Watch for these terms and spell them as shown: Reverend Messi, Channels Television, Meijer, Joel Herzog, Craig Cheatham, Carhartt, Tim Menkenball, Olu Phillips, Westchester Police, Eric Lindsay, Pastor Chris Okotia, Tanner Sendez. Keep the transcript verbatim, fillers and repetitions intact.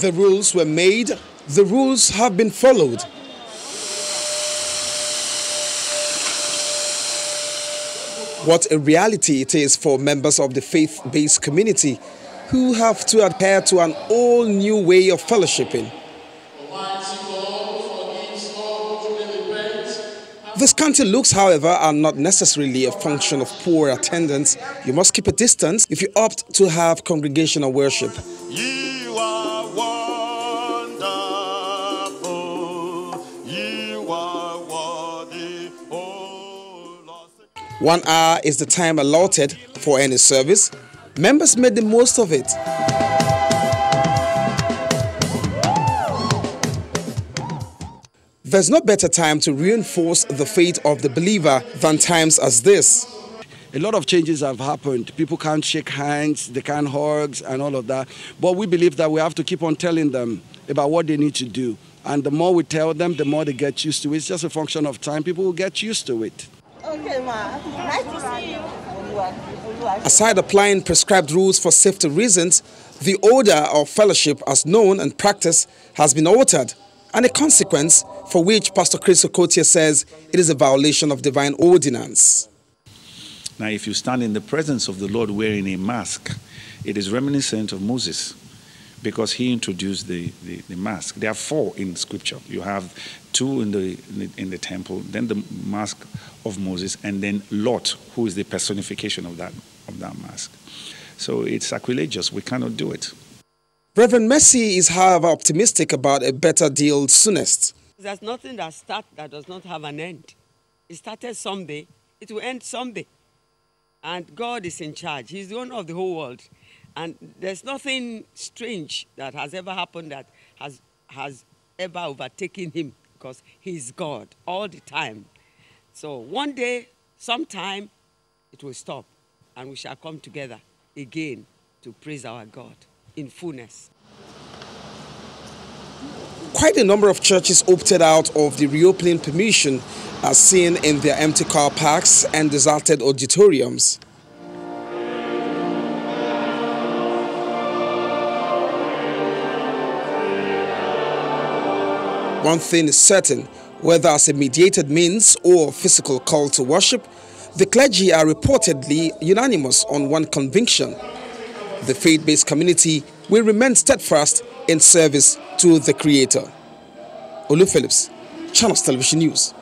The rules were made, the rules have been followed. What a reality it is for members of the faith-based community who have to adhere to an all-new way of fellowshipping. The scanty looks, however, are not necessarily a function of poor attendance. You must keep a distance if you opt to have congregational worship. You are wonderful. You are worthy, oh Lord. One hour is the time allotted for any service. Members made the most of it. There's no better time to reinforce the faith of the believer than times as this. A lot of changes have happened. People can't shake hands, they can't hug and all of that. But we believe that we have to keep on telling them about what they need to do. And the more we tell them, the more they get used to it. It's just a function of time. People will get used to it. Okay, ma. Nice to see you. Aside applying prescribed rules for safety reasons, the order of fellowship as known and practiced has been altered, and a consequence for which Pastor Chris Okotia says it is a violation of divine ordinance. Now, if you stand in the presence of the Lord wearing a mask, it is reminiscent of Moses, because he introduced the, the, the mask. There are four in Scripture. You have two in the, in the, in the temple, then the mask of Moses, and then Lot, who is the personification of that, of that mask. So it's sacrilegious. We cannot do it. Reverend Messi is, however, optimistic about a better deal soonest. There's nothing that starts that does not have an end. It started someday. It will end someday. And God is in charge. He's the owner of the whole world. And there's nothing strange that has ever happened that has, has ever overtaken him, because he's God all the time. So one day, sometime, it will stop. And we shall come together again to praise our God in fullness. Quite a number of churches opted out of the reopening permission, as seen in their empty car parks and deserted auditoriums. One thing is certain, whether as a mediated means or physical call to worship, the clergy are reportedly unanimous on one conviction: the faith-based community will remain steadfast in service to the Creator. Olu Phillips, Channels Television News.